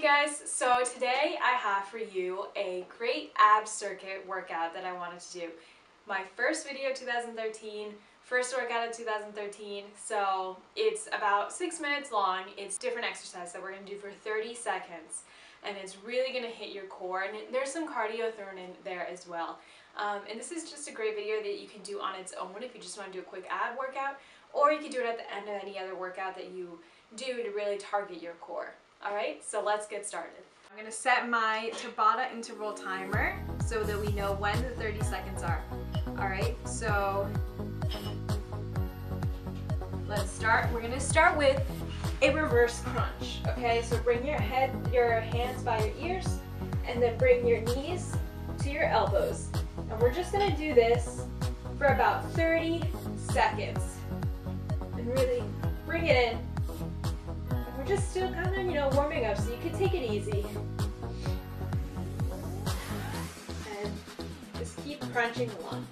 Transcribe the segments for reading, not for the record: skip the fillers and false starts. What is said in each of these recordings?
Hey guys, so today I have for you a great ab circuit workout that I wanted to do. My first video of 2013, first workout of 2013, so it's about 6 minutes long. It's different exercise that we're going to do for 30 seconds and it's really going to hit your core, and there's some cardio thrown in there as well. And this is just a great video that you can do on its own if you just want to do a quick ab workout, or you can do it at the end of any other workout that you do to really target your core. Alright, so let's get started. I'm going to set my Tabata interval timer so that we know when the 30 seconds are. Alright, so let's start. We're going to start with a reverse crunch. Okay, so bring your hands by your ears, and then bring your knees to your elbows. And we're just going to do this for about 30 seconds. And really bring it in. Just still kind of, you know, warming up, so you can take it easy. And just keep crunching along.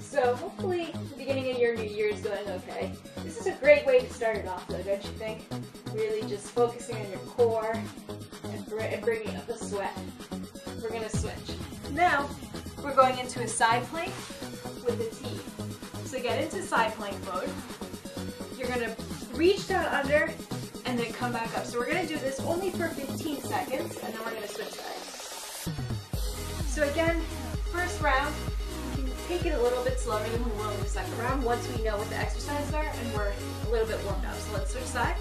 So hopefully the beginning of your new year is going okay. This is a great way to start it off though, don't you think? Really just focusing on your core and bringing up the sweat. We're going to switch. Now we're going into a side plank with a T. So get into side plank mode. You're going to reach down under and then come back up. So we're going to do this only for 15 seconds, and then we're going to switch sides. So again, first round, you can take it a little bit slower than we will in the second round once we know what the exercises are and we're a little bit warmed up. So let's switch sides.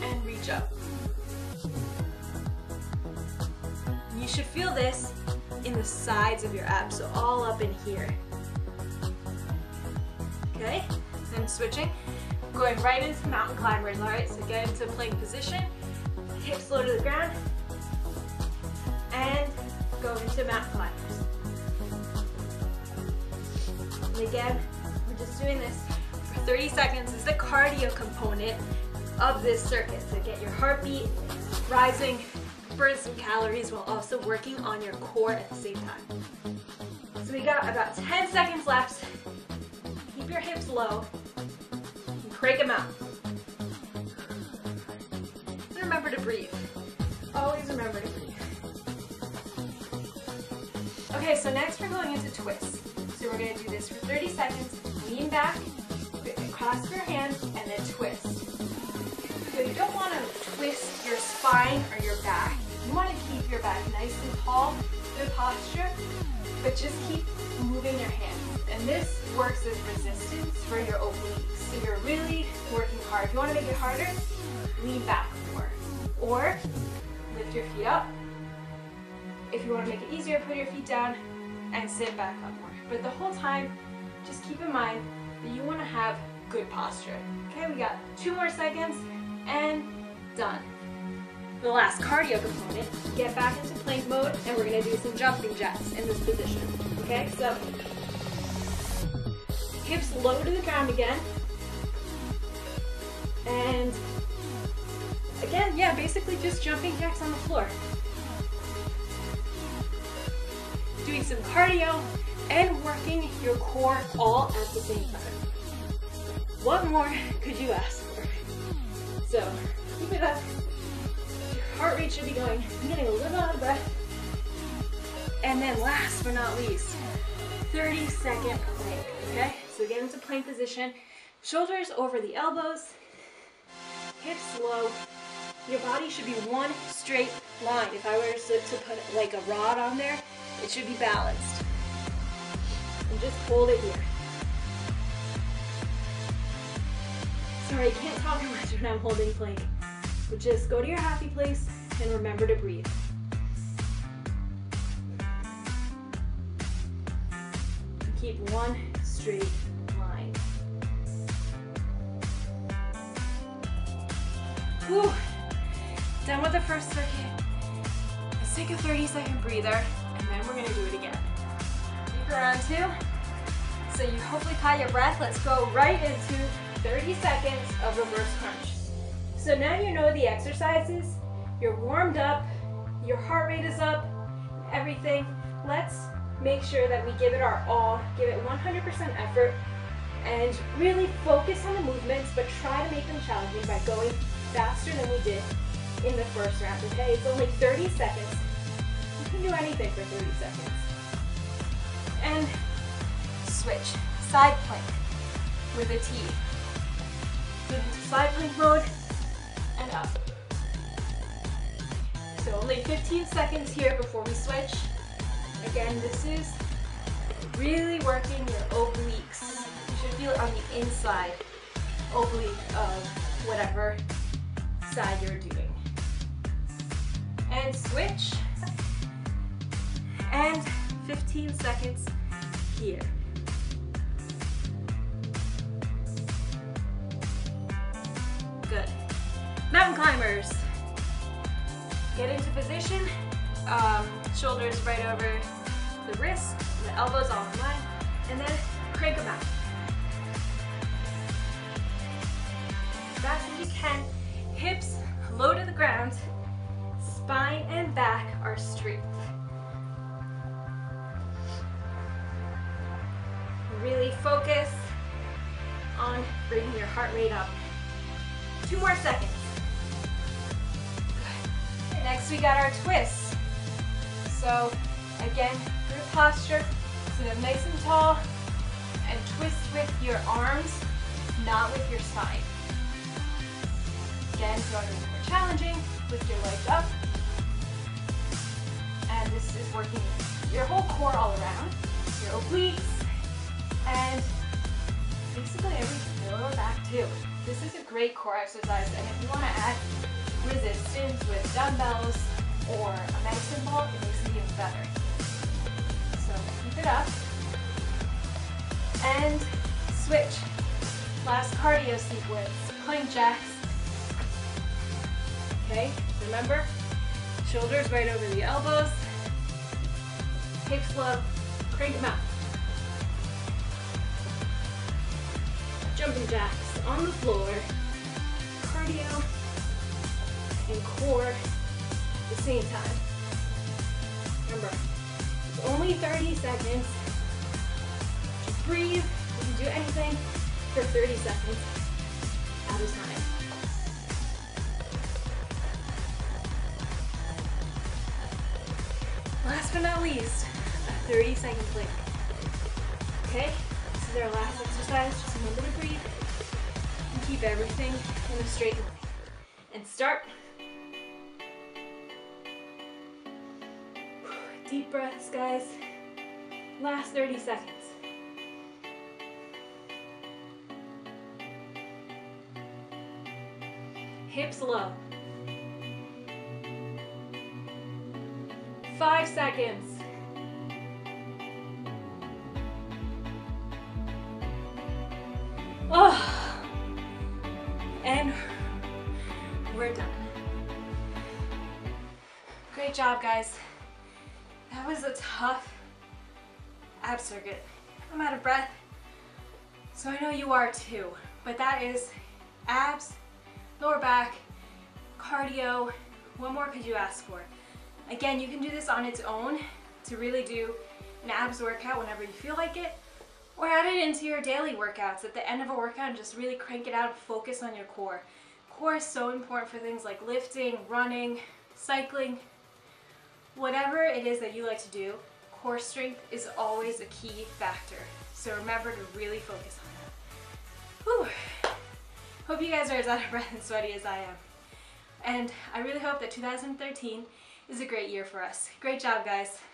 And reach up. You should feel this in the sides of your abs, so all up in here. Okay? And switching, going right into mountain climbers. All right, so get into plank position, hips low to the ground, and go into mountain climbers. And again, we're just doing this for 30 seconds. This is the cardio component of this circuit. So get your heartbeat rising, burn some calories while also working on your core at the same time. So we got about 10 seconds left. Keep your hips low. Break them out. And remember to breathe. Always remember to breathe. Okay, so next we're going into twists. So we're going to do this for 30 seconds. Lean back, clasp your hands, and then twist. So you don't want to twist your spine or your back. You want to keep your back nice and tall, good posture, but just keep moving your hands. And this works as resistance for your obliques. So you're really working hard. If you want to make it harder, lean back more. Or lift your feet up. If you want to make it easier, put your feet down and sit back up more. But the whole time, just keep in mind that you want to have good posture. Okay, we got 2 more seconds and done. The last cardio component, get back into plank mode, and we're going to do some jumping jacks in this position. Okay, so hips low to the ground again. And again, yeah, basically just jumping jacks on the floor. Doing some cardio and working your core all at the same time. What more could you ask for? So keep it up. Your heart rate should be going. I'm getting a little out of breath. And then last but not least, 30-second plank, okay? So get into plank position. Shoulders over the elbows. Hips low. Your body should be one straight line. If I were to put like a rod on there, it should be balanced. And just hold it here. Sorry, I can't talk much when I'm holding plank. But just go to your happy place and remember to breathe. And keep one straight line. Whew. Done with the first circuit. Let's take a 30-second breather, and then we're going to do it again. Keep around 2. So you hopefully caught your breath. Let's go right into 30 seconds of reverse crunch. So now you know the exercises. You're warmed up. Your heart rate is up. Everything. Let's make sure that we give it our all. Give it 100% effort. and really focus on the movements, but try to make them challenging by going faster than we did in the first round, okay? It's only 30 seconds. You can do anything for 30 seconds. And switch. Side plank with a T. Move into side plank mode and up. So only 15 seconds here before we switch. Again, this is really working your obliques. You should feel it on the inside oblique of whatever side you're doing. And switch. And 15 seconds here. Good. Mountain climbers. Get into position. Shoulders right over the wrists, the elbows off line, and then crank them out. As fast as you can. Hips low to the ground. Spine and back are straight. Really focus on bringing your heart rate up. 2 more seconds. Next, we got our twists. So again, good posture, sit up nice and tall, and twist with your arms, not with your spine. Again, going a little more challenging with your legs up. And this is working your whole core all around, your obliques, and basically everything lower back too. This is a great core exercise, and if you want to add resistance with dumbbells or a medicine ball, it makes it even better. So keep it up. And switch. Last cardio sequence, plank jacks. Okay, remember, shoulders right over the elbows, hips low, crank them out. Jumping jacks on the floor, cardio and core at the same time. Remember, it's only 30 seconds. Just breathe. You can do anything for 30 seconds at a time. Last but not least, a 30-second plank. Okay, this is our last exercise. Just remember to breathe and keep everything in a straight line. And start. Deep breaths, guys. Last 30 seconds. Hips low. 5 seconds. 1 job, guys. That was a tough ab circuit. I'm out of breath, so I know you are too, but that is abs, lower back, cardio. What more could you ask for? Again, you can do this on its own to really do an abs workout whenever you feel like it, or add it into your daily workouts at the end of a workout and just really crank it out and focus on your core. Core is so important for things like lifting, running, cycling. Whatever it is that you like to do, core strength is always a key factor. So remember to really focus on that. Whew. Hope you guys are as out of breath and sweaty as I am. And I really hope that 2013 is a great year for us. Great job, guys.